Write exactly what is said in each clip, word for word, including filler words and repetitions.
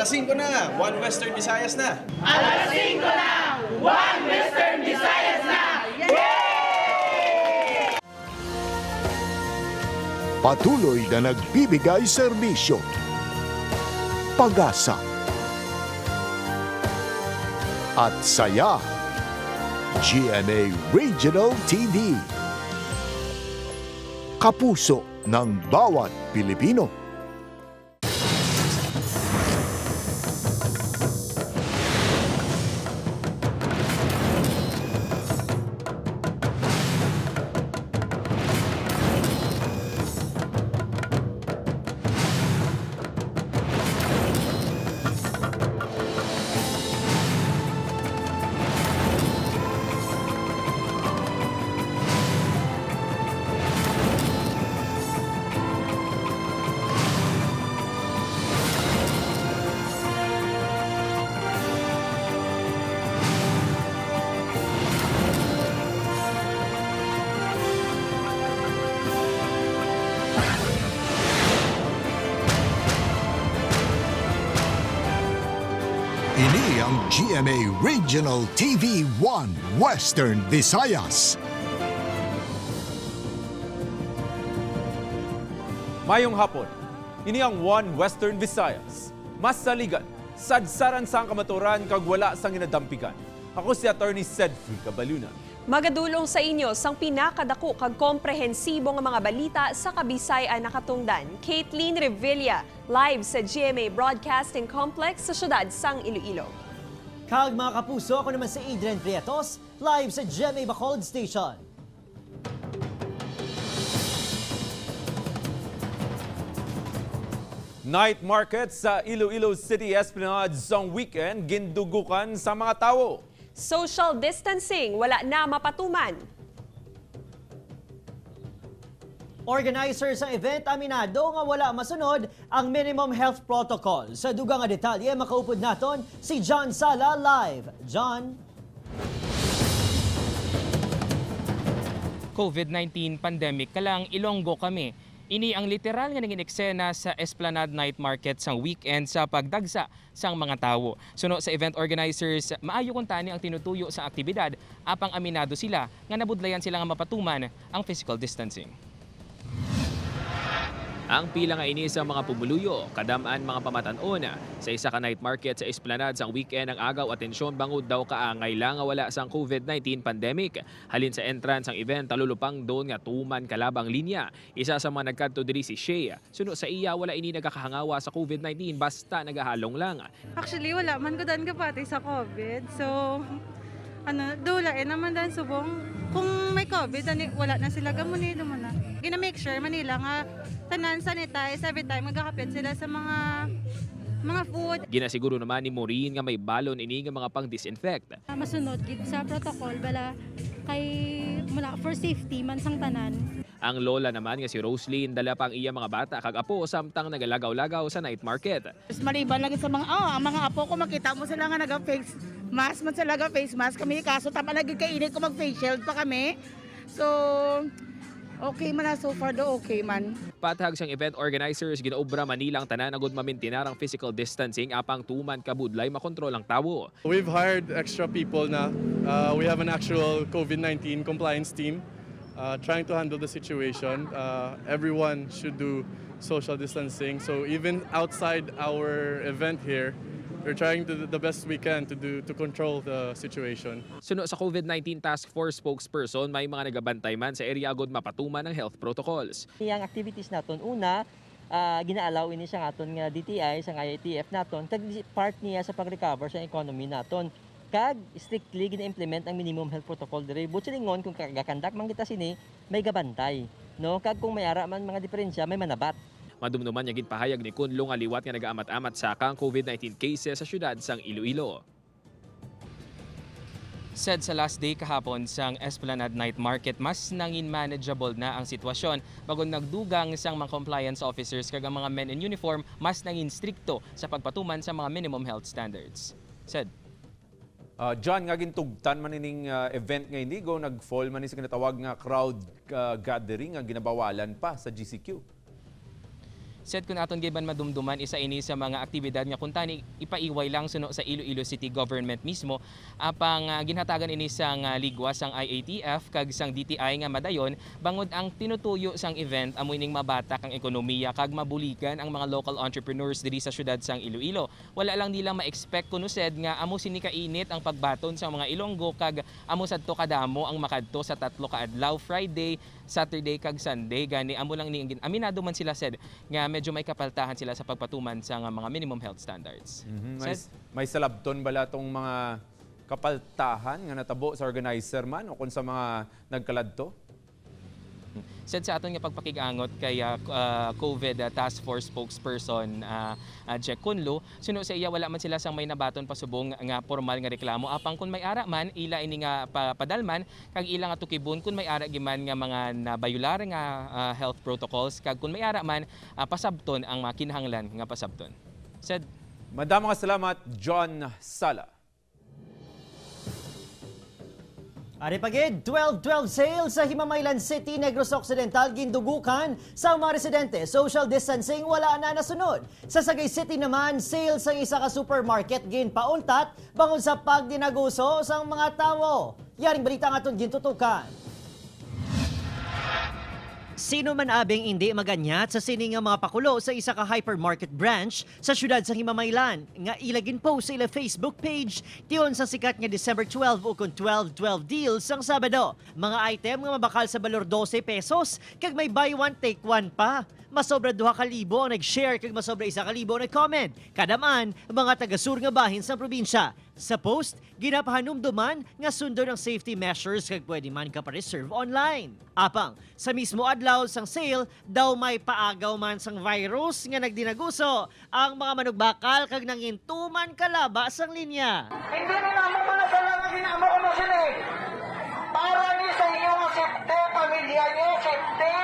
Alas singko na, One Western Visayas na! Alas singko na, One Western Visayas na! Yay! Patuloy na nagbibigay serbisyo. Pag-asa. At saya. G M A Regional T V. Kapuso ng bawat Pilipino. Ini ang G M A Regional T V One Western Visayas. Mayong hapon, ini ang One Western Visayas. Mas saligan, sadsaran sa ang kamaturan kag wala sang inadampikan. Ako si Atty. Sed Free Cabaluna. Magadulong sa inyo sang pinakadako kag komprehensibo nga mga balita sa Kabisayan nakatungdan. Caitlin Revilla, live sa G M A Broadcasting Complex sa siyudad sang Iloilo. Kag mga kapuso, ako naman si Adrian Prietos, live sa G M A Bacolod Station. Night market sa Iloilo City Esplanade sa weekend gindugukan sa mga tawo. Social distancing, wala na mapatuman. Organizer sa event aminado nga wala masunod ang minimum health protocol. Sa dugang nga detalye, makaupod naton si John Sala live. John? COVID nineteen pandemic kalang Ilonggo kami. Ini ang literal nga naging eksena sa Esplanade Night Market sang weekend sa pagdagsa sang mga tawo. Suno sa event organizers, maayo kung tani ang tinutuyo sa aktibidad apang aminado sila nga nabudlayan sila nga mapatuman ang physical distancing. Ang pila nga ini sa mga pumuluyo, kadam-an mga pamatan-on sa isa ka night market sa Esplanade sang weekend ang agaw atensyon bangod daw kaangay lang nga wala sang COVID nineteen pandemic. Halin sa entrance ang event talulupang doon nga tuman kalabang linya. Isa sa mga nagkadto diri si Shea. Suno sa iya wala ini nagakahangawa sa COVID nineteen basta nagahalong lang. Actually wala man ko dan kapati sa COVID. So ano, dula eh naman dan subong. Kung may COVID, wala na sila gamunilo mo na. Gina-make sure Manila nga tanan sanitize every time magkakapit sila sa mga mga food. Ginasiguro naman ni Maureen nga may balon ini nga mga pang-disinfect. Masunod gid sa protocol bala kay mula for safety man sang tanan. Ang lola naman nga si Roslyn dala pang iya mga bata kag apo samtang nagalagaw-lagaw sa night market. Maliban lang sa mga oh, ang mga apo ko makita mo sila nga nag-fix. Mas man talaga face mask kami, kaso tama nagkakainit ko mag-face shield pa kami. So, okay man na so far do, okay man. Patahag siyang event organizers, ginaobra Manila ang tanan agud mamintinar ang physical distancing apang tuman kabudlay makontrol ang tawo. We've hired extra people na. Uh, we have an actual COVID nineteen compliance team uh, trying to handle the situation. Uh, everyone should do social distancing. So even outside our event here, we're trying to do the best we can to do to control the situation. Suno sa COVID nineteen Task Force spokesperson, may mga nagabantay man sa area agod mapatuman ng health protocols. Yang activities naton una, uh, ginaalaw ini sa aton nga D T I, sa I A T F naton, tag part niya sa pag-recover sa economy naton. Kag strictly gina-implement ang minimum health protocol diri. Butsingon kung kagakandak man kita sini, may gabantay, no? Kag kung may ara man mga diferensya, may manabat. Madumduman niya ginpahayag ni Kunlong aliwat nga nagaamat-amat sa kang COVID nineteen cases sa syudad sang Iloilo. Said sa last day kahapon sang Esplanade Night Market, mas nangin manageable na ang sitwasyon. Bagon nagdugang sang mga compliance officers kag ang mga men in uniform, mas nangin strikto sa pagpatuman sa mga minimum health standards. Said. Uh, John, nga gintugtan man ining uh, event nga indigo, nag-fall man sa kinatawag nga crowd uh, gathering nga ginabawalan pa sa G C Q. Set kun aton giban madumduman isa ini sa mga aktibidad nga kun tani ipaiway lang suno sa Iloilo City government mismo apang uh, ginhatagan ini sang uh, ligwa sang I A T F kag sang D T I nga madayon bangod ang tinutuyo sang event amoy ning mabatak ang ekonomiya kag mabuligan ang mga local entrepreneurs diri sa syudad sang Iloilo. Wala lang nila ma-expect kuno said nga amo sini kainit ang pagbaton sa mga Ilonggo kag amo sadto kadamo ang makadto sa tatlo ka adlaw Friday, Saturday kag Sunday gani amo lang ni aminado man sila said nga medyo may kapaltahan sila sa pagpatuman sa mga minimum health standards. Mm-hmm. May, may salabton bala tong mga kapaltahan nga natabo sa organizer man o kung sa mga nagkaladto? Said sa aton nga pagpakigangot kay uh, uh, COVID uh, Task Force spokesperson uh, uh, Jack Kunlo, suno sa iya wala man sila sang may nabaton pasubong nga formal nga reklamo apang kun may ara man ila ini nga padalman kag ila nga tukibon kun may ara giman nga mga nabayular nga uh, health protocols kag kun may ara man uh, pasabton ang mga kinahanglan nga pasabton. Said madamo nga salamat John Sala. Ari pagid, twelve twelve sale sa Himamaylan City, Negros Occidental, gindugukan sa mga residente. Social distancing, wala na nasunod. Sa Sagay City naman, sale sa isa ka supermarket, ginpauntat, bangon sa pagdinaguso sa mga tao. Yaring balita nga itong gintutukan. Sino man abing hindi maganyat sa sining nga mga pakulo sa isa ka hypermarket branch sa syudad sa Himamaylan nga ilagin po sa ila Facebook page tiyon sa sikat nga December twelve o kon twelve twelve deals ang Sabado. Mga item nga mabakal sa balor twelve pesos kag may buy one take one pa. Masobra duha ka libo ang nag-share kag masobra isa ka libo ang nag-comment. Kadaman, mga taga-sur nga bahin sa probinsya. Sa post, ginapahanom duman nga sundo ng safety measures kag pwede man ka pa-reserve online. Apang, sa mismo adlaw sang sale, daw may paagaw man sang virus nga nagdinaguso ang mga manugbakal kag nangintuman kalaba sang linya. Hindi na namo ko na talaga ginamo ko na sila eh. Para ni sa iyong safety, pamilya niyo, safety.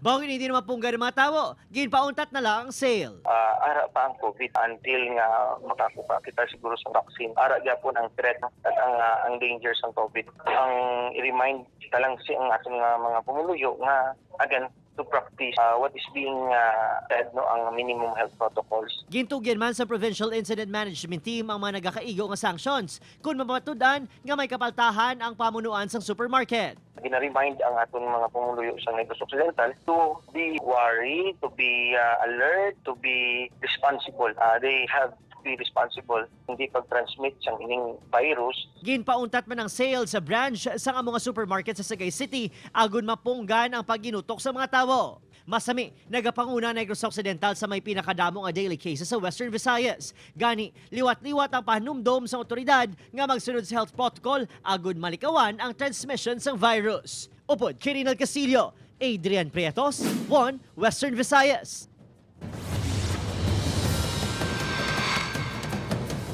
Bawin hindi naman pong ganun mga tao, ginpauntat na lang ang sale. Uh, ara pa ang COVID until nga makakuha kita siguro sa vaccine. Ara po ang threat at ang, uh, ang danger sa COVID. Ang i-remind kita lang si ang ating uh, mga pumuluyo nga again, to practice uh, what is being uh, said no ang minimum health protocols. Gintugyan man sa Provincial Incident Management Team ang mga nagakaigo nga sanctions kung mapatudan nga may kapaltahan ang pamunuan sang supermarket. Gina-remind ang atong mga pumuluyo sa Negros Occidental to be wary, to be uh, alert, to be responsible. Uh, they have be responsible hindi pag-transmit sang ining virus. Ginpauntat man ang sale sa branch sang ang mga supermarket sa Sagay City agon mapunggan ang pagginutok sa mga tawo. Masami, nagapanguna Negros Occidental sa may pinakadamong a daily cases sa Western Visayas. Gani, liwat-liwat ang pahnumdom sa otoridad nga magsunod sa health protocol agon malikawan ang transmission sang virus. Upod, Kirino Casilio, Adrian Prietos, One Western Visayas.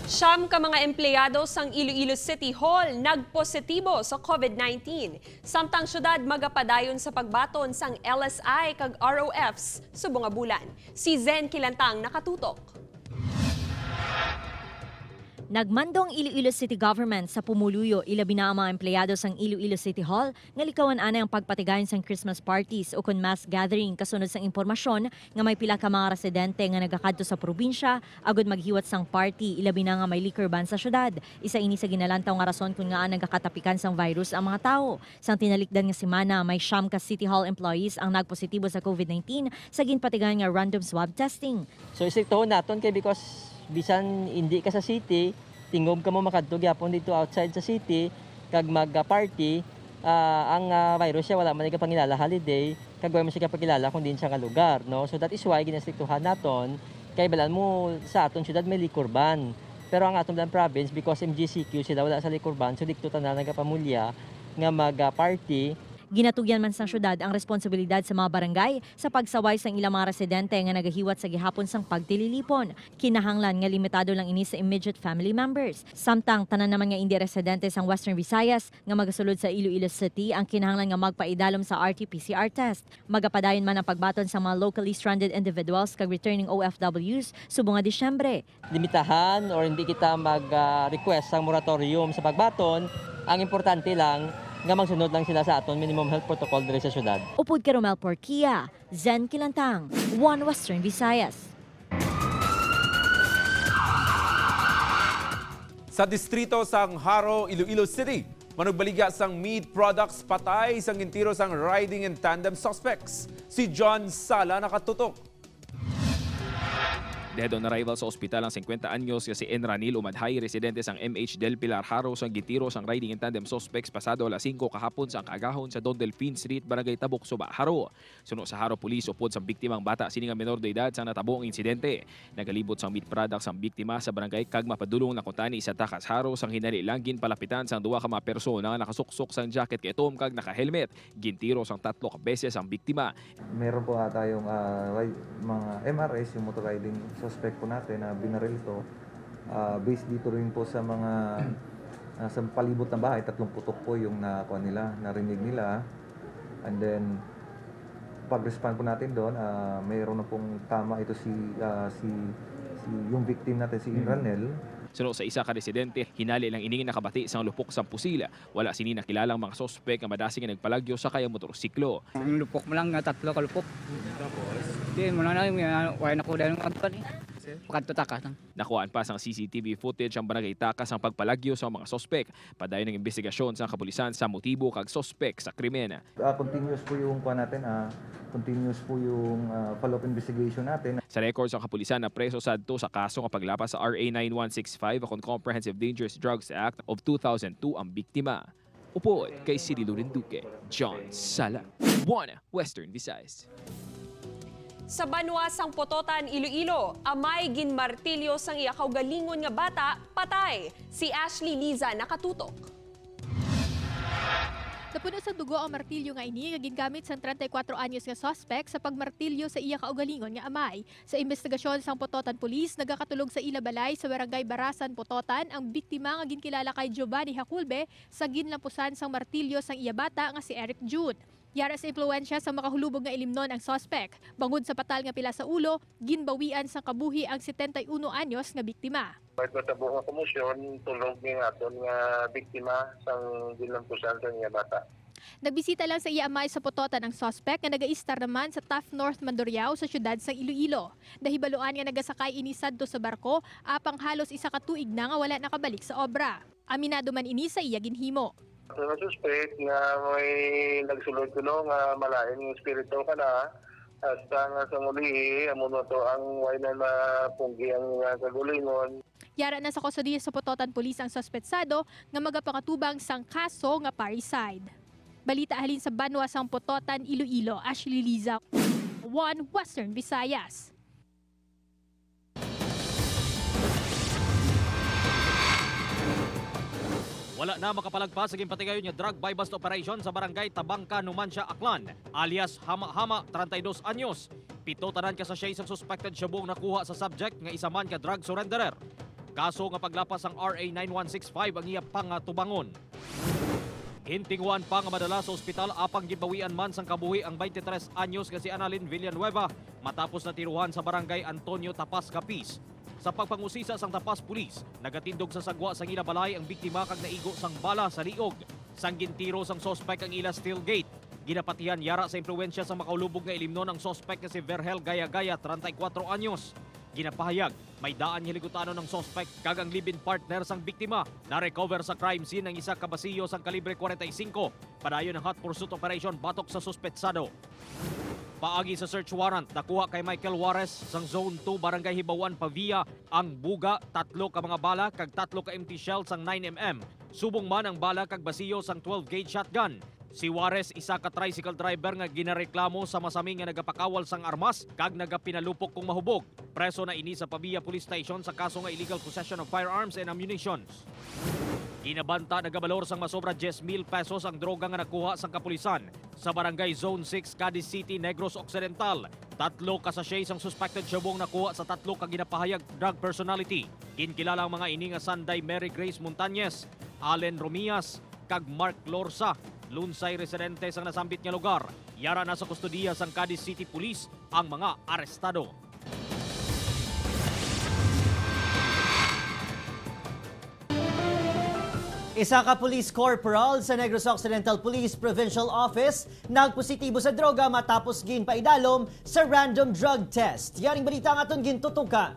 Siyam ka mga empleyado sang Iloilo City Hall nagpositibo sa COVID nineteen. Samtang syudad magapadayon sa pagbaton sang L S I kag R O Fs subong nga bulan. Si Zen Kilantang nakatutok. Nagmandong Iloilo City Government sa pumuluyo ilabi na ang mga empleyado sang Iloilo City Hall nga likawan ana ang pagpatigayon sang Christmas parties o kon mass gathering kasunod sang impormasyon nga may pila ka mga residente nga nagakadto sa probinsya agud maghiwat sang party ilabi na nga may liquor ban sa syudad. Isa ini sa ginalantaw nga rason kun nga nagakatapikan sang virus ang mga tawo. Sang tinalikdan nga semana may siyam ka City Hall employees ang nagpositibo sa COVID nineteen sa ginpatigayon nga random swab testing. So isiktohon naton kay because bisan hindi ka sa city, tingom ka mo makadto gyapon dito outside sa city, kag magparty, uh, ang uh, virus siya wala man ka pangilala holiday, kag way mo siya kapakilala kung din siya nga lugar, no? So that is why ginastriktuhan naton kay balan mo sa aton syudad may liquor ban. Pero ang aton lang province because M G C Q sila wala sa liquor ban, so dito tanan nagapamulya nga magparty. Ginatugyan man sang syudad ang responsibilidad sa mga barangay sa pagsaway sang ilang mga residente nga nagahiwat sa gihapon sang pagtililipon. Kinahanglan nga limitado lang ini sa immediate family members. Samtang tanan naman nga indi residente sang Western Visayas nga magasulod sa Iloilo City ang kinahanglan nga magpaidalom sa R T P C R test. Magapadayon man ang pagbaton sa mga locally stranded individuals kag returning O F Ws subong nga Disyembre. Limitahan or hindi kita mag-request uh, sang moratorium sa pagbaton. Ang importante lang nga magsunod lang sila sa aton minimum health protocol diri sa syudad. Upod kay Romel Porquia, Zen Kilantang, One Western Visayas. Sa distrito sang Haro, Iloilo City, manugbaligya sang meat products patay sang gintiro sang riding and tandem suspects. Si John Sala nakatutok. Dead on arrival sa ospital ang fifty anyos nga si Enranil Umadhay, residente sang M H Del Pilar, Haro, sang gintiro sang riding and tandem suspects pasado alas singko kahapon sang kaagahon sa Don Delphine Street, Barangay Tabok, Suba, Haro. Suno sa Haro Police, upod sa biktimang bata sini nga menor de edad sang natabo ang insidente. Nagalibot sang meat products ang biktima sa barangay Kagma padulong na kontani sa Takas, Haro, sang hinalilangin palapitan sang duwa ka mga persona nga nakasuksok sang jacket kay Tom kag naka-helmet. Gintiro sang tatlo ka beses ang biktima. Meron po ha tayong uh, mga M R S yung motor riding suspect po natin na binaril ito uh, based dito rin po sa mga uh, sa palibot ng bahay. Tatlong putok po yung nakuha nila, narinig nila, and then pag-respond po natin doon, uh, mayroon na pong tama ito si, uh, si, si yung victim natin, si Inranel. Suno sa isa ka residente, hinali lang iningin nakabati sang lupok sang pusila. Wala sini nakilalang mga sospek na madasing na nagpalagyo sa kaya motorsiklo. Ang lupok mo lang, tatlo ka lupok. Di mo na lang, wala na ko dahil ng kanto. Nakuhaan pa sang C C T V footage ang barangay Takas ang pagpalagyo sa mga sospek. Padayon ng investigasyon sa kapulisan sa motibo kag sospek sa krimen. Uh, continuous po yung kuha natin, ah. Uh. Continuous po yung uh, follow-up investigation natin. Sa records ang kapulisan na preso sa adto sa kaso ng paglapas sa R A ninety-one sixty-five akong Comprehensive Dangerous Drugs Act of two thousand two ang biktima. Upod kay Cirilo Renduque, John Sala, One Western Visayas. Sa banwa sang Pototan, Iloilo, amay ginmartilyo sang iya kaugalingon nga bata patay. Si Ashley Liza nakatutok. Napuno sa dugo ang martilyo nga ini nga gingamit sa thirty-four anyos nga suspect sa pagmartilyo sa iya kaugalingon nga amay. Sa investigasyon sang Pototan Police, nagakatulog sa Ilabalay sa Barangay Barasan, Pototan ang biktima nga ginkilala kay Giovanni Haculbe sa ginlampusan sang martilyo sang iya bata nga si Eric Jude. Yara sa impluwensya sa makahulubog nga ilimnon ang suspect. Bangod sa patal nga pila sa ulo, ginbawian sang kabuhi ang setenta y uno anyos nga biktima. Pagka sa buong komisyon, tulog niya aton nga biktima sang ginampusan sa niya bata. Nagbisita lang sa iamay sa Pototan ang suspect na naga-istar naman sa Taft North, Mandurriao sa syudad sa Iloilo. Dahibaluan nga nagasakay inisadto sa barko, apang halos isa ka tuig na nga wala nakabalik sa obra. Aminado man ini sa iya ginhimo. Ang suspect nga may nagsulod kuno nga malain ng espiritu kana. Hasta nga sa muli, amo na to ang way na napunggi ang kagulingon. Yara na sa kustodiya sa Pototan Police ang suspetsado nga magapakatubang sang kaso nga parricide. Balita halin sa banwa sang Pototan, Iloilo, Ashley Liza, One Western Visayas. Wala na makapalagpas sa gimpatigayon nga drug by bust operation sa barangay Tabangka, Numancia, Aklan, alias Hama-Hama, thirty-dos anyos. Pito tanan ka sa siya isang suspected syabong nakuha sa subject nga isa man ka drug surrenderer. Kaso nga paglapas ang R A ninety-one sixty-five ang iya pangatubangon. Hintinguan pa nga madala sa ospital apang gibawian man sang kabuhi ang twenty-tres anyos nga si Annalyn Villanueva matapos na tiruhan sa barangay Antonio Tapas, Capiz. Sa pagpangusisa sang Tapas Police, nagatindog sa sagwa sang Ilabalay ang biktima kag naigo sang bala sa liog. Sang gintiro sang sospek ang ila steel gate. Ginapatihan yara sa impluwensya sa makaulubog nga ilimnon ang sospek nga si Verhel Gaya-Gaya, thirty-cuatro anyos. Ginapahayag, may daan hiligutano ng sospek kag ang live-in partner sang biktima. Na-recover sa crime scene ang isa ka basilyo sang kalibre forty-five. Padayon ang hot pursuit operation batok sa suspetsado. Paagi sa search warrant, nakuha kay Michael Juarez sang Zone two, Barangay Hibawan, Pavia, ang buga, tatlo ka mga bala, kag tatlo ka empty shell sang nine millimeter. Subong man ang bala kag basiyo sang twelve gauge shotgun. Si Juarez, isa ka tricycle driver nga ginareklamo sa masaming nga nagapakawal sang armas, kag nagapinalupok kung mahubog. Preso na ini sa Pavia Police Station sa kaso nga illegal possession of firearms and ammunitions. Inabanta nagabalor sang masobra ten mil pesos ang droga nga nakuha sang kapulisan sa Barangay Zone six, Cadiz City, Negros Occidental. Tatlo ka sachet sang suspected syabong nakuha sa tatlo ka ginapahayag drug personality. Ginkilala ang mga ini nga Sanday Mary Grace Montañez, Allen Romias, kag Mark Lorsa, lunsay residente sang nasambit nga lugar. Yara na sa kustodiya sang Cadiz City Police ang mga arestado. Isa ka police corporal sa Negros Occidental Police Provincial Office nagpositibo sa droga matapos ginpaidalom sa random drug test. Yaring balita nga aton gintutuka.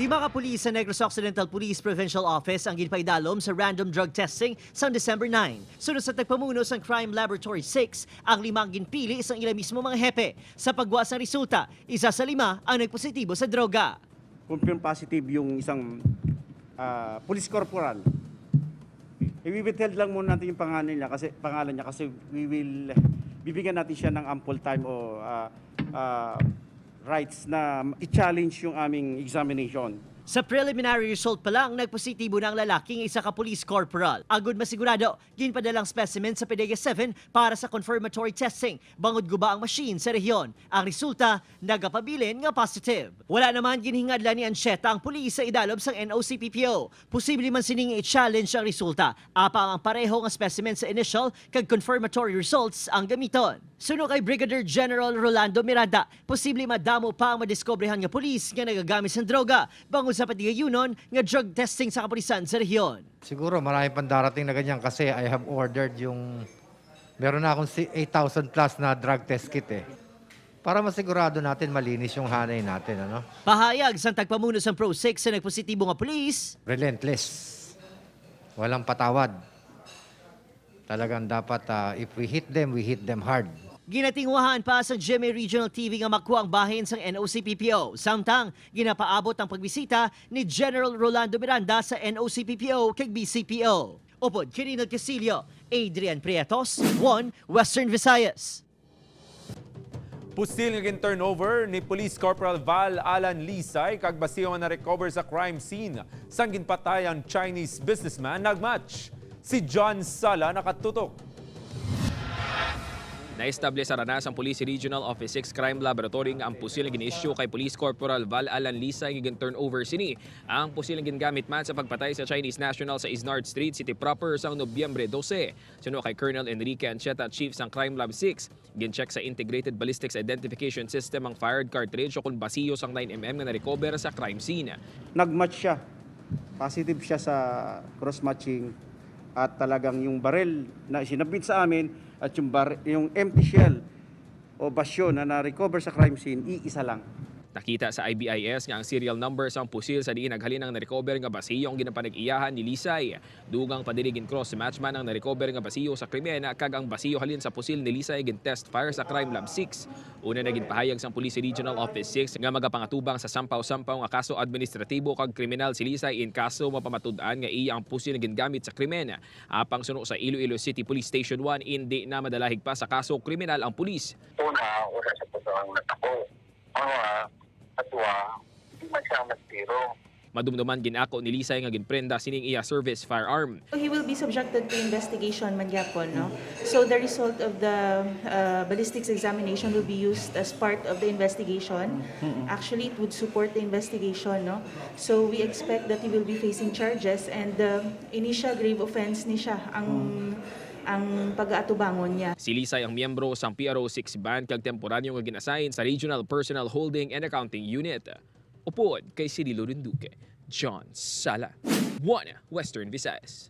Lima ka pulis sa Negros Occidental Police Provincial Office ang ginpaidalom sa random drug testing sa December ninth. Sunod sa tagpamuno sa Crime Laboratory six, ang limang ginpili isang ila mismo mga hepe. Sa pagwas ng resulta, isa sa lima ang nagpositibo sa droga. Confirm positive yung isang Uh, police corporal. I-withheld lang muna natin yung pangalan niya kasi pangalan niya kasi we will bibigyan natin siya ng ample time o uh, uh, rights na i-challenge yung aming examination. Sa preliminary result pa lang, nagpositibo na ang lalaking isa ka police corporal. Agud masigurado, ginpadalang specimen sa P D E A seven para sa confirmatory testing. Bangod guba ang machine sa rehiyon. Ang resulta, nagapabilin nga positive. Wala naman ginhingadla ni Ancheta ang pulis sa idalob sang N O C P P O. Posible man sining i-challenge ang resulta. Apa ang pareho nga specimen sa initial kag confirmatory results ang gamiton. Suno kay Brigadier General Rolando Miranda, posible madamo pa ang madiskobrehan nga pulis nga nagagamit sang droga. Bangod sa patigayunon nga drug testing sa kapulisan sa rehiyon. Siguro marami pang darating na ganyan kasi I have ordered yung meron na akong eight thousand plus na drug test kit eh. Para masigurado natin malinis yung hanay natin. Ano? Pahayag sa tagpamuno ng Pro six sa nagpositibo nga police. Relentless. Walang patawad. Talagang dapat uh, if we hit them, we hit them hard. Ginatingwahan pa sa G M A Regional T V nga makuha ang bahin sa N O C P P O. Samtang, ginapaabot ang pagbisita ni General Rolando Miranda sa N O C P P O kag B C P O. Upod, Kirino Casilio, Adrian Prietos, One Western Visayas. Pusil nga gin-turnover ni Police Corporal Val Alan Lisay kag basihan na recover sa crime scene sang ginpatay ang Chinese businessman nagmatch. Si John Sala nakatutok. Naestablishara na sa Police Regional Office six Crime Laboratory ang pusil nga gin-issue kay Police Corporal Val Alan Lisay nga gin-turnover sini ang pusil nga gingamit man sa pagpatay sa Chinese national sa Isnard Street City proper sa Nobyembre twelve. Suno kay Colonel Enrique Ancheta, Chief sang Crime Lab six, gin-check sa Integrated Ballistics Identification System ang fired cartridge o kung basiyo sang nine mm nga na-recover sa crime scene. Nagmatch siya. Positive siya sa cross-matching at talagang yung barrel na sinabit sa amin at yung, bar, yung empty shell o basyo na na-recover sa crime scene, iisa lang. Nakita sa I B I S nga ang serial number sa pusil sa diin naghalin ang na-recover nga basiyo ang ginapanag-iyahan ni Lisay. Dugang padirigin cross-match man ang na-recover nga basiyo sa krimen kag ang basiyo halin sa pusil ni Lisay gin-test fire sa Crime Lab six. Una naging pahayag sa Police Regional Office six nga magapangatubang sa sampaw-sampaw nga kaso administratibo kag kriminal si Lisay in kaso mapamatud-an nga iya ang pusil nga gingamit sa krimen. Apang suno sa Iloilo City Police Station one, hindi na madalahig pa sa kaso kriminal ang pulis. Una, wala sa puso ang natako. Awa, atwa, hindi man siya magtiro. Madumduman ginako ni Lisay nga ginprenda sining iya service firearm. He will be subjected to investigation man gyapon, no? So the result of the uh, ballistics examination will be used as part of the investigation. Actually, it would support the investigation, no? So we expect that he will be facing charges and the uh, initial grave offense ni siya ang ang pag-aatubangon niya. Si Lisay ang miyembro sa P R O six band kag temporanyo nga gin-assign sa Regional Personal Holding and Accounting Unit. Upod kay Cirilo Rinduque, John Sala, One Western Visayas.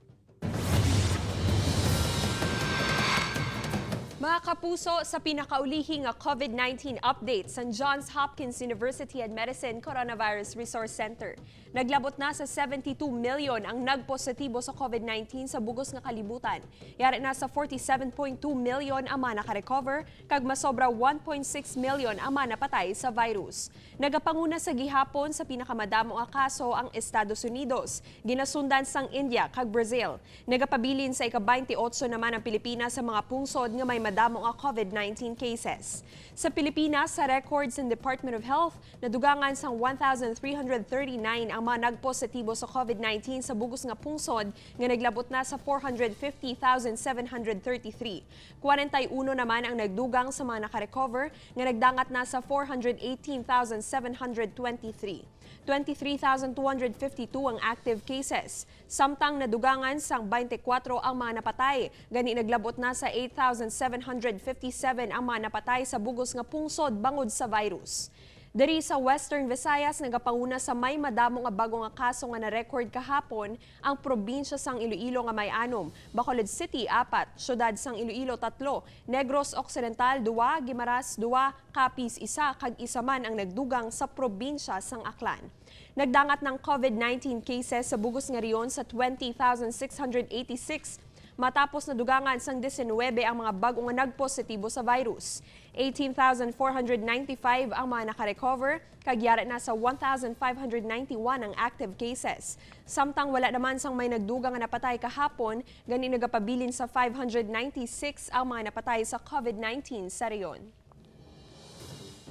Mga kapuso, sa pinakaulihi nga COVID nineteen update sa Johns Hopkins University and Medicine Coronavirus Resource Center. Naglabot na sa seventy-two million ang nagpositibo sa COVID nineteen sa bugos nga kalibutan. Yari na sa forty-seven point two million ang mga nakarecover, kag masobra one point six million ang mga napatay sa virus. Nagapanguna sa gihapon sa pinakamadamo nga kaso ang Estados Unidos, ginasundan sang India kag Brazil. Nagapabilin sa ika-twenty-eight naman ang Pilipinas sa mga pungsod nga may madamo ang COVID nineteen cases. Sa Pilipinas, sa records ng Department of Health, nadugangan sang one thousand three hundred thirty-nine ang mga nagpositibo sa COVID nineteen sa bugos nga pungsod nga naglabot na sa four hundred fifty thousand seven hundred thirty-three. forty-one naman ang nagdugang sa mga nakarecover nga nagdangat na sa four hundred eighteen thousand seven hundred twenty-three. twenty-three thousand two hundred fifty-two ang active cases. Samtang nadugangan sang twenty-four ang mga napatay, gani naglabot na sa eight thousand seven hundred fifty-seven ang mga napatay sa bugos nga pungsod bangod sa virus. Diri sa Western Visayas, nagapanguna sa may madamong nga bagong nga kaso nga na-record kahapon ang probinsya sang Iloilo nga may anom, Bacolod City apat, syudad sang Iloilo tatlo, Negros Occidental dua, Guimaras dua, Capiz isa, kag isa man ang nagdugang sa probinsya sang Aklan. Nagdangat ng COVID nineteen cases sa bugos nga riyon sa twenty thousand six hundred eighty-six. Matapos na dugangan sang nineteen ang mga bagong nagpositibo sa virus. eighteen thousand four hundred ninety-five ang mga nakarecover, kagyara na sa one thousand five hundred ninety-one ang active cases. Samtang wala naman sang may nagdugang na napatay kahapon, gani nagapabilin sa five hundred ninety-six ang mga napatay sa COVID nineteen sa riyon.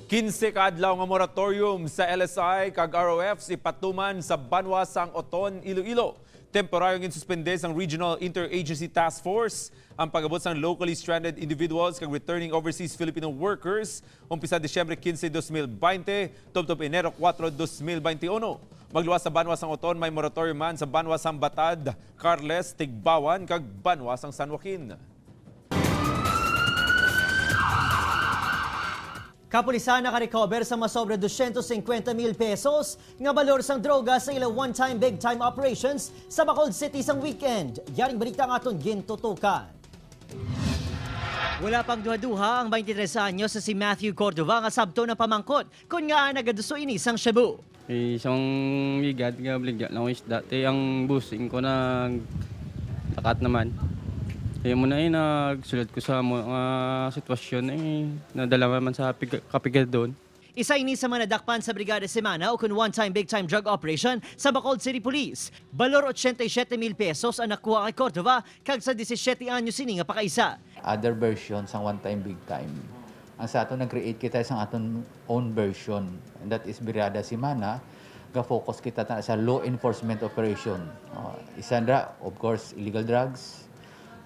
fifteen kaadlaw nga moratorium sa L S I kag R O F si patuman sa banwa sang Oton, Iloilo. Temporaryong insuspende ang Regional Interagency Task Force ang pag-abot sang locally stranded individuals kag returning overseas Filipino workers umpisa Disyembre quince, two mil veinte, tubtob Enero cuatro, dos mil veintiuno. Magluwas sa banwa sang Oton, may moratorium man sa banwa sang Batad, Carles, Tigbawan kag banwa sang San Joaquin. Kapulisan nakarecover sa masobra two hundred fifty mil pesos nga balor sang droga sa ilang one-time big-time operations sa Bacolod City sang weekend. Yaring balita nga aton gintutukan. Wala pang duha-duha ang twenty-tres anyos sa si Matthew Cordova nga sabto na pamangkot kun nga nagaduso ini sang Cebu. Isang migad nga bligya lang is dati ang busing ko na takat naman. Kaya muna ay nagsulat ko sa mga sitwasyon ay nadala man sa kapigal doon. Isa ini sa mga nadakpan sa Brigada Semana o kung one-time big-time drug operation sa Bacolod City Police. Balor eighty-seven mil pesos ang nakuha kay Cordova kag sa seventeen anyos sini nga pakaisa. Other version sang one-time big-time. Ang sa aton nag-create kita sang aton own version and that is Brigada Semana. Ga-focus kita sa law enforcement operation. Uh, Isandra, of course, illegal drugs.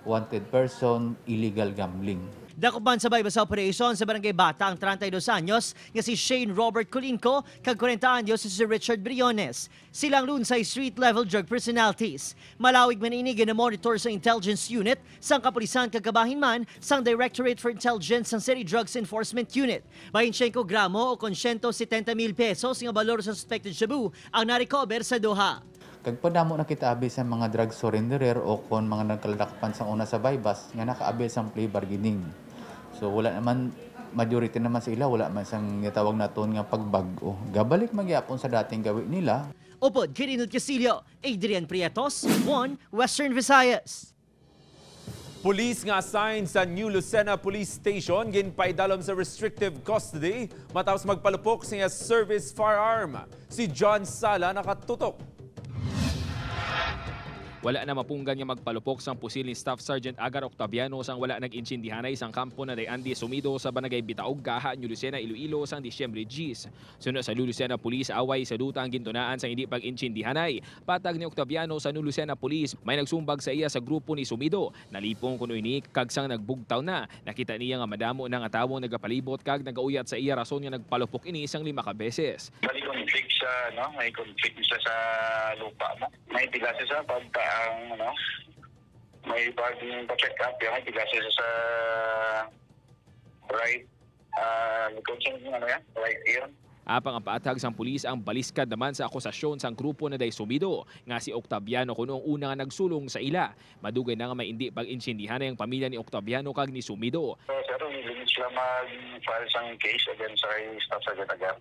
Wanted person, illegal gambling. Dakupan sabay ba sa operasyon sa Barangay Bata ang thirty-dos anyos nga si Shane Robert Colinco kag forty anyos si Richard Briones. Silang lunsay street-level drug personalities. Malawig man ini ginamonitor sa Intelligence Unit sang kapulisan kagabahin man sang Directorate for Intelligence sang City Drugs Enforcement Unit. twenty-five gramo o one hundred seventy mil pesos nga balor sa suspected shabu ang narecover sa Doha. Kagpadamo na kita abil sa mga drug surrenderer o kon mga nagkaladakpan sa una sa bypass nga nakaabil sa plea bargaining. So wala naman, majority naman sa ila, wala man sang natawag naton nga pagbag-o. Gabalik magyapon sa dating gawin nila. Upod, Kirino Casilio, Adrian Prietos, One Western Visayas. Police nga assigned sa New Lucena Police Station ginpaidalom sa restrictive custody matapos magpalupok sa service firearm. Si John Sala nakatutok. Wala na mapunggan nga magpalupok sang pusil ni Staff Sergeant Agar Octaviano sang wala nag-insindihanay sang kampo na Dayandi Sumido sa Barangay Bitaog, Gaha, New Lucena, Iloilo sang Disyembre diyes. Sunod sa New Lucena Police away sa duta ang gintunaan sang hindi pag-insindihanay. Patag ni Octaviano sa New Lucena Police, may nagsumbag sa iya sa grupo ni Sumido. Nalipong kuno ini kag sang nagbugtaw na. Nakita niya nga madamo nang atawo nagapalibot kag nagauyat sa iya rason nga nagpalupok ini sang lima ka beses. May conflict sa no, may conflict sa, sa lupa mo. May bigas sa pagka ang ano, may bagong pa-check up yung bigasin sa right uh, ano yan? Right ear. Apang ang paatag sang pulis ang baliskad naman sa akusasyon sang grupo na Daysumido nga si Octaviano kuno ang una nga nagsulong sa ila. Madugay na nga may hindi pag-insindihan na yung pamilya ni Octaviano kag ni Sumido. So, pero hindi sila mag-file sang case against sa staff sa Ganagan.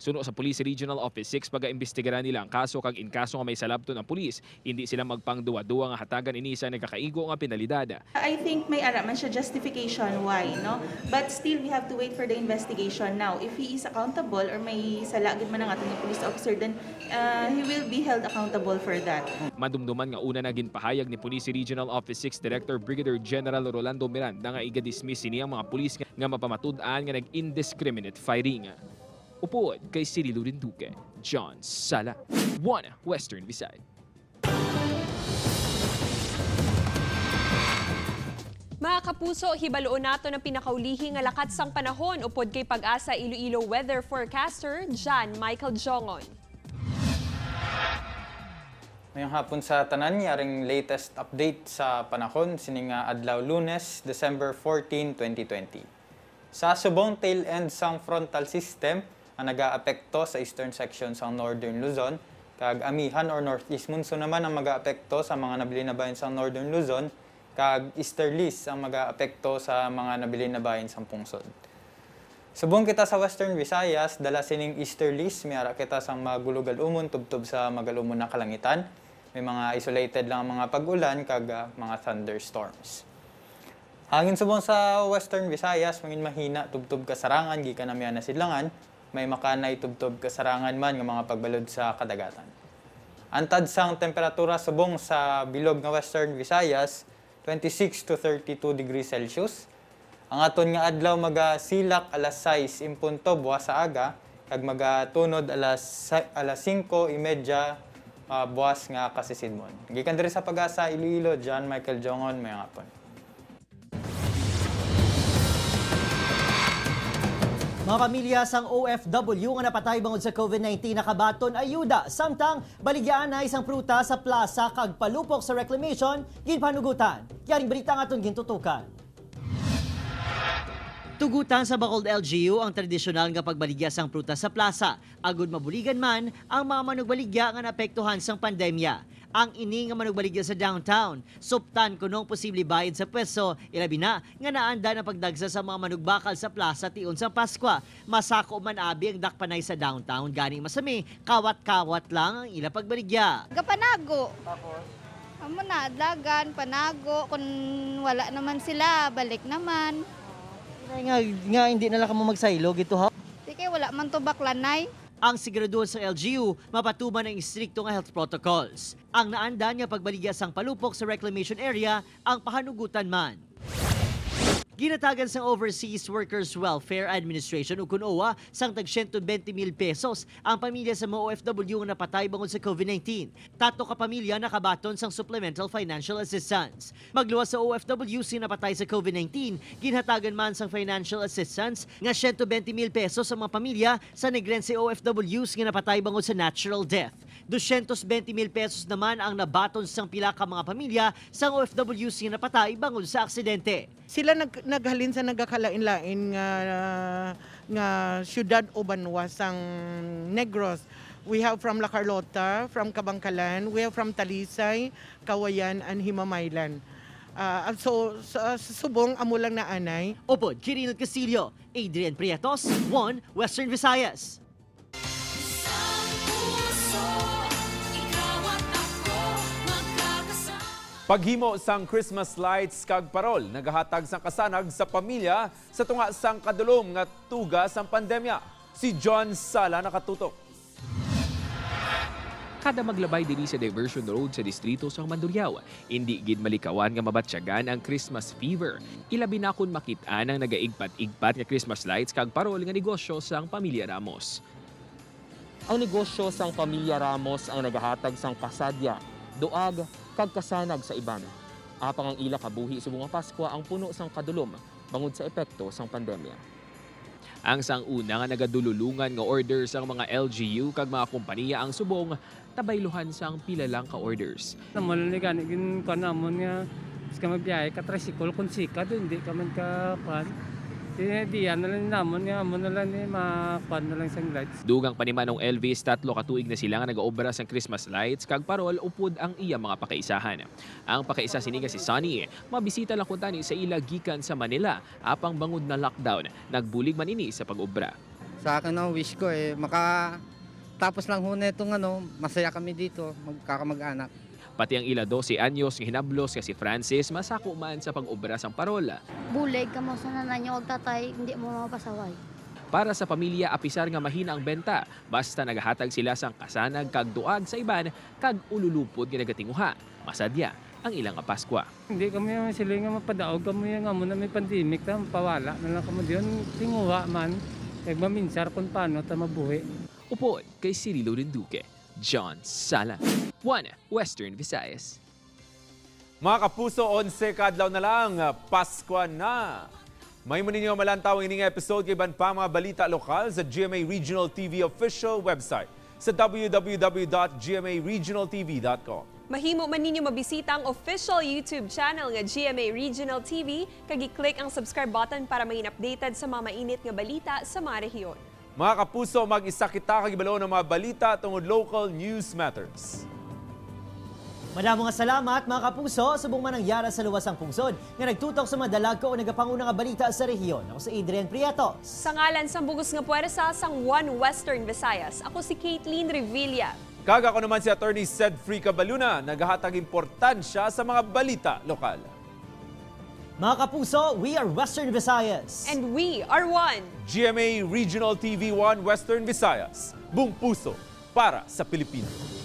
Suno sa Police Regional Office six, pag-aimbestigaran nila ang kaso kag inkaso nga may salabton ang pulis. Hindi sila magpangduwa-duwa nga hatagan ini sa nagkakaigo nga penalidad. I think may ara man siya justification why, no? But still we have to wait for the investigation now. If he is accountable or may salagid man ang aton nga police officer, then uh, he will be held accountable for that. Madumduman nga una na ginpahayag ni Police Regional Office six Director Brigadier General Rolando Miranda nga iga-dismiss niya ang mga pulis nga mapamatud-an nga nag-indiscriminate firing. Upod kay Cirilo Rinduque, John Sala, One Western Visayas. Mga kapuso, hibaloon nato ng pinakaulihi nga lakat sang panahon upod kay Pag-asa Iloilo weather forecaster John Michael Jongon. Ngayong hapon sa tanan, yaring latest update sa panahon sininga adlaw Lunes, December fourteen, twenty twenty. Sa subong tail end sang frontal system, ang nag-aapekto sa eastern section sa northern Luzon. Kag amihan or northeast monsoon naman ang mag-aapekto sa mga nabilin na bayan sa northern Luzon. Kag easterlies ang mag-aapekto sa mga nabilin na bayan sa pungsod. Subong kita sa Western Visayas, dala sining easterlies, may ara kita sa magulugalumon, tubtob sa magalumon na kalangitan. May mga isolated lang mga pag-ulan, kag mga thunderstorms. Hangin subong sa Western Visayas, mangin mahina, tubtob kasarangan, gikan na miya na sidlangan, may makanay tubtob kasarangan man ng mga pagbalod sa kadagatan. Antad sang temperatura subong sa bilog nga Western Visayas, twenty-six to thirty-two degrees Celsius. Ang aton nga adlaw maga silak alas sais impunto buwas sa aga, kag maga tunod alas alas singko imedya uh, buwas nga kasisidmon. Gikan diri sa Pag-asa, Iloilo, John Michael Jongon, may hapon. Mga pamilya sang O F W nga napatay bangod sa COVID nineteen nakabaton ayuda, samtang baligyaan na isang pruta sa plaza kag palupok sa reclamation ginpanugutan. Yaring berita nga aton gintutukan. Tugutan sa Bacolod L G U ang tradisyonal nga pagbaligya sang pruta sa plaza, agud mabuligan man ang mga manugbaligya nga naapektuhan sang pandemya. Ang ini nga manugbaligya sa downtown, suptan kunong posible bayad sa pwesto, ilabi na nga naanda na pagdagsa sa mga manugbakal sa plaza tiun sa Paskwa. Masako man abi ang dakpanay sa downtown, gani masami, kawat-kawat lang ang ila pagbaligya. Gapanago. Tapos? Amo na, adlagan, panago, kung wala naman sila, balik naman. Nga, nga hindi nala ka mo magsailog ito ha? Sige, wala man to baklanay. Ang siguraduhan sa L G U, mapatuman ang istrikto nga health protocols. Ang naandan nga pagbaligya sang palupok sa reclamation area ang pahanugutan man. Ginatagan sang Overseas Workers Welfare Administration o Kunoa sang tag one hundred twenty mil pesos ang pamilya sa mga O F W nga napatay bangod sa COVID nineteen. Tatlo ka pamilya nakabaton sang supplemental financial assistance. Magluwas sa O F W si napatay sa COVID nineteen, ginhatagan man sang financial assistance nga one hundred twenty mil pesos sa mga pamilya sa Negrense O F Ws nga napatay bangod sa natural death. two hundred twenty mil pesos naman ang nabaton sang pila ka mga pamilya sang O F Ws nga napatay bangod sa aksidente. Sila nag naghalin sa nagakalain-lain nga nga syudad o banwa sang Negros. We have from La Carlota, from Kabangkalan, we have from Talisay, Kawayan and Himamaylan. Uh, so sa so, subong amo lang na anay. Opo, Kirino Casilio, Adrian Prietos, One Western Visayas. Paghimo sang Christmas lights kag parol nagahatag sang kasanag sa pamilya sa tunga sang kadulom nga tuga sang pandemya. Si John Sala nakatutok. Kada maglabay diri sa diversion road sa distrito sang Mandurriao, indi gid malikawan nga mabatsyagan ang Christmas fever. Ilabi na kun makit-an ang nagaigpat-igpat nga Christmas lights kag parol nga negosyo sang pamilya Ramos. Ang negosyo sang pamilya Ramos ang nagahatag sang kasadya, duag kagkasanag sa iban. Apang ang ila kabuhi sa bunga Paskwa ang puno sang kadulom bangod sa epekto sang pandemya. Ang sang una nga nagadululungan nga orders ang mga L G U kag mga kompanya ang subong tabaylohan sang pila lang ka orders. Malunigan gin kanamon nga iskam biyahe ka tricycle kun sika do indi ka man ka pan. Diyan na lang naman nga, muna lang eh, mapan na lang sang lights. Dugang paniman ng Elvis, tatlo katuig na sila nga nag-obra sang Christmas lights, kag parol upod ang iya mga pakaisahan. Ang pakaisa siniga si Sunny, mabisita lang kuntani sa ila gikan sa Manila, apang bangod na lockdown, nagbulig man ini sa pag-obra. Sa akin ang wish ko, eh, makatapos lang ho na itong ano, masaya kami dito, magkakamag-anak. Pati ang ila dose anyos nga hinablos nga si Francis masako man sa pag-obra sang parola. Bulig kamo sa nananyo og tatay hindi mo mapasaway. Para sa pamilya apisar nga mahina ang benta basta nagahatag sila sang kasanag kag duag sa iban kag ululupod nga nagatinguha. Masadya ang ilang nga Paskwa. Hindi kami sila nga mapadaog kamo nga mo na may pandemic ta pawala na lang kamo diyon tinguha man kag maminsar kun paano ta mabuhi. Upod kay Cirilo Rinduque, John Sala. One Western Visayas. Mga kapuso, onse kadlaw na lang, Paskwa na. May mo ninyo malantaw ang ining episode kay iban pa mga balita lokal sa G M A Regional T V official website sa w w w dot g m a regional t v dot com. Mahimo man ninyo mabisita ang official YouTube channel nga G M A Regional T V kag i-click ang subscribe button para maging updated sa mga mainit nga balita sa mga rehiyon. Mga kapuso, mag-isa kita kagibalo ng mga balita tungod local news matters. Madamo nga salamat mga kapuso sa buong manangyara sa luwasang pungsod nga nagtutok sa madalag ko o nagapanguna nga balita sa rehiyon. Ako si Adrian Prietos. Sa ngalan sa bugos nga puwersa sang One Western Visayas, ako si Caitlin Revilla. Kaga ko naman si Atty. Sed Free Cabaluna, naghahatag importansya sa mga balita lokal. Mga kapuso, we are Western Visayas. And we are one. G M A Regional T V one Western Visayas. Buong puso para sa Pilipinas.